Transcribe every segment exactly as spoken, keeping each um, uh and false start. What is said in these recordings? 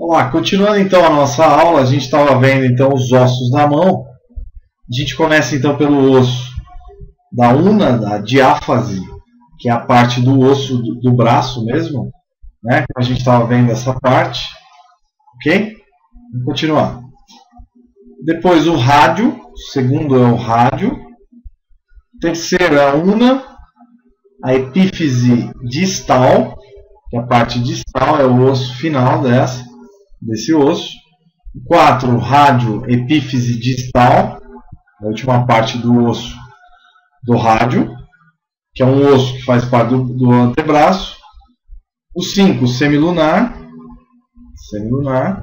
Vamos lá, continuando então a nossa aula, a gente estava vendo então os ossos da mão. A gente começa então pelo osso da una, da diáfase, que é a parte do osso do, do braço mesmo, né? A gente estava vendo essa parte, ok? Vamos continuar. Depois o rádio, o segundo é o rádio. O terceiro é a una, a epífise distal, que é a parte distal, é o osso final dessa, desse osso. O quatro, rádio, epífise distal, a última parte do osso do rádio, que é um osso que faz parte do, do antebraço. O cinco, semilunar, semilunar.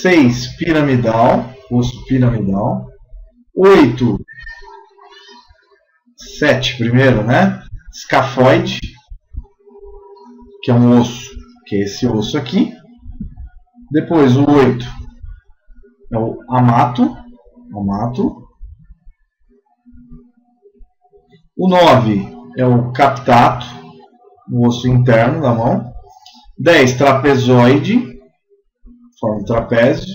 seis, piramidal, osso piramidal. oito, sete primeiro, né? Escafoide, que é um osso, que é esse osso aqui. Depois o oito é o amato, amato. O nove é o captato, o osso interno da mão. dez, trapezoide, forma um trapézio.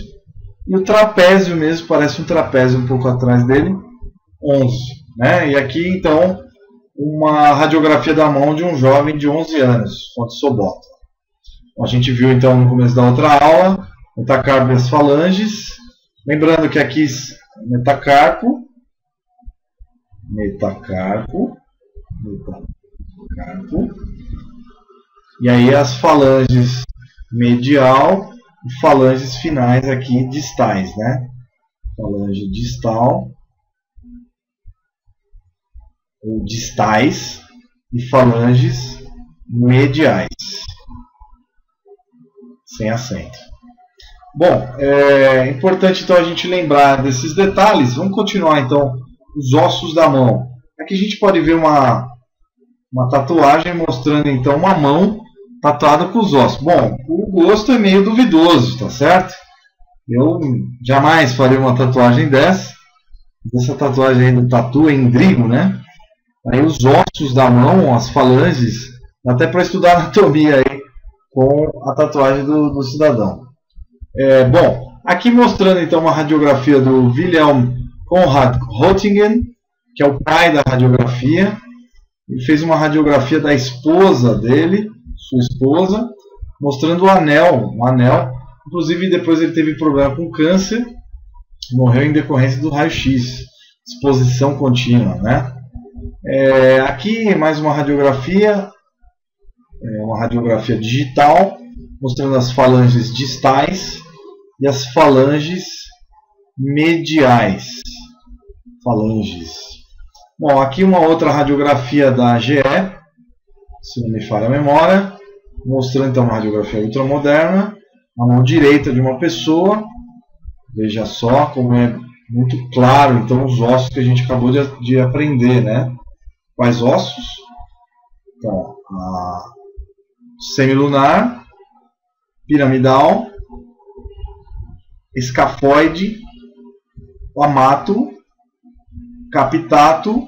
E o trapézio mesmo, parece um trapézio um pouco atrás dele. onze. Né? E aqui, então, uma radiografia da mão de um jovem de onze anos, fonte Sobota. A gente viu, então, no começo da outra aula, metacarpo e as falanges. Lembrando que aqui, metacarpo, metacarpo, metacarpo. E aí as falanges medial e falanges finais aqui distais, né? Falange distal ou distais e falanges mediais, sem acento. Bom, é importante então a gente lembrar desses detalhes. Vamos continuar então os ossos da mão. Aqui a gente pode ver uma, uma tatuagem mostrando então uma mão tatuada com os ossos. Bom, o gosto é meio duvidoso, tá certo? Eu jamais faria uma tatuagem dessa. Essa tatuagem aí do tatu é endrigo, né? Aí os ossos da mão, as falanges, até para estudar anatomia aí com a tatuagem do, do cidadão. É, bom, aqui mostrando então uma radiografia do Wilhelm Conrad Roentgen, que é o pai da radiografia. Ele fez uma radiografia da esposa dele, sua esposa, mostrando o anel, um anel. Inclusive depois ele teve problema com câncer, morreu em decorrência do raio-x, exposição contínua, né? É, aqui mais uma radiografia, é, uma radiografia digital, mostrando as falanges distais e as falanges mediais. Falanges. Bom, aqui uma outra radiografia da G E, se não me falha a memória, mostrando então uma radiografia ultramoderna, a mão direita de uma pessoa. Veja só como é muito claro então os ossos que a gente acabou de, de aprender, né? Quais ossos? Então, a semilunar, piramidal, escafoide, amato, captato,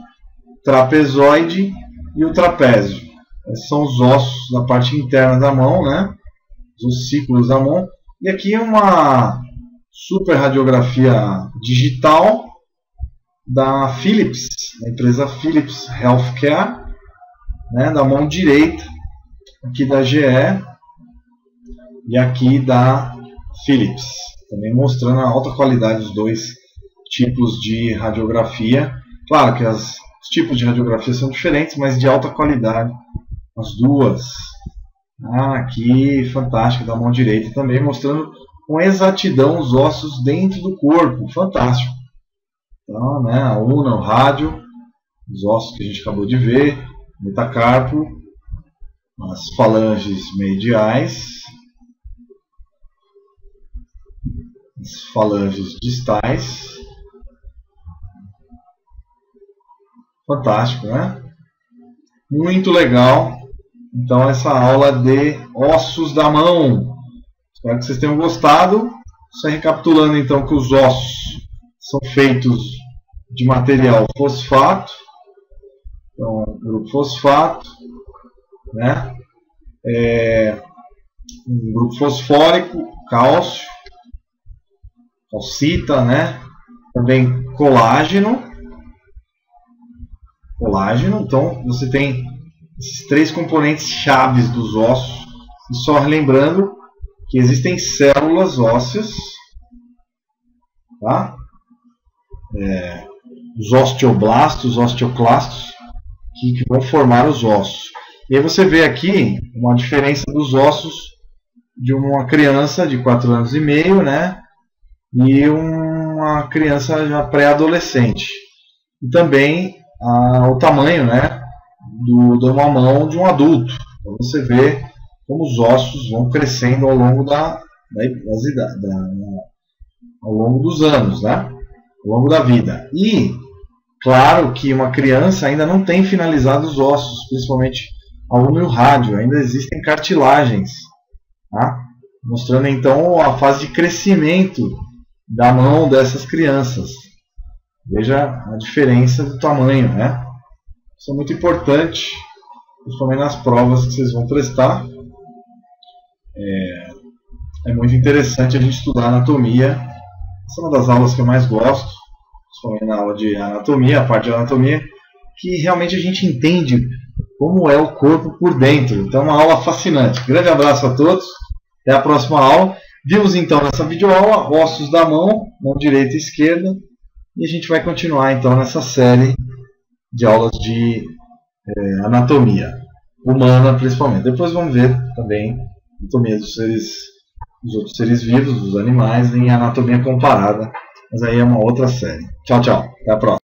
trapezoide e o trapézio. Esses são os ossos da parte interna da mão, né? Os ossículos da mão. E aqui é uma super radiografia digital da Philips, da empresa Philips Healthcare, né, da mão direita, aqui da G E e aqui da Philips, também mostrando a alta qualidade dos dois tipos de radiografia. Claro que as, os tipos de radiografia são diferentes, mas de alta qualidade as duas. Ah, aqui fantástico, da mão direita também, mostrando com exatidão os ossos dentro do corpo, fantástico. Então, né, a una, o rádio, os ossos que a gente acabou de ver, metacarpo, as falanges mediais, as falanges distais, fantástico, né? Muito legal, então essa aula de ossos da mão. Espero que vocês tenham gostado. Só recapitulando então que os ossos são feitos de material fosfato, então grupo fosfato, né? É, um grupo fosfórico, cálcio, calcita, né? Também colágeno, colágeno. Então você tem esses três componentes chaves dos ossos. E só lembrando que existem células ósseas, tá? É, os osteoblastos, osteoclastos, que, que vão formar os ossos. E aí você vê aqui uma diferença dos ossos de uma criança de quatro anos e meio, né? E uma criança já pré-adolescente. E também a, o tamanho, né? Do, de uma mão de um adulto. Então você vê como os ossos vão crescendo ao longo, da, da, da, da, ao longo dos anos, né? Ao longo da vida. E, claro que uma criança ainda não tem finalizado os ossos, principalmente a uno e o rádio. Ainda existem cartilagens, tá? Mostrando então a fase de crescimento da mão dessas crianças. Veja a diferença do tamanho, né? Isso é muito importante, principalmente nas provas que vocês vão prestar. É, é muito interessante a gente estudar anatomia. Essa é uma das aulas que eu mais gosto, principalmente na aula de anatomia, a parte de anatomia, que realmente a gente entende como é o corpo por dentro. Então é uma aula fascinante. Grande abraço a todos, até a próxima aula. Vimos então nessa videoaula ossos da mão, mão direita e esquerda, e a gente vai continuar então nessa série de aulas de é, anatomia humana, principalmente. Depois vamos ver também anatomia dos seres dos outros seres vivos, dos animais, em anatomia comparada. Mas aí é uma outra série. Tchau, tchau. Até a próxima.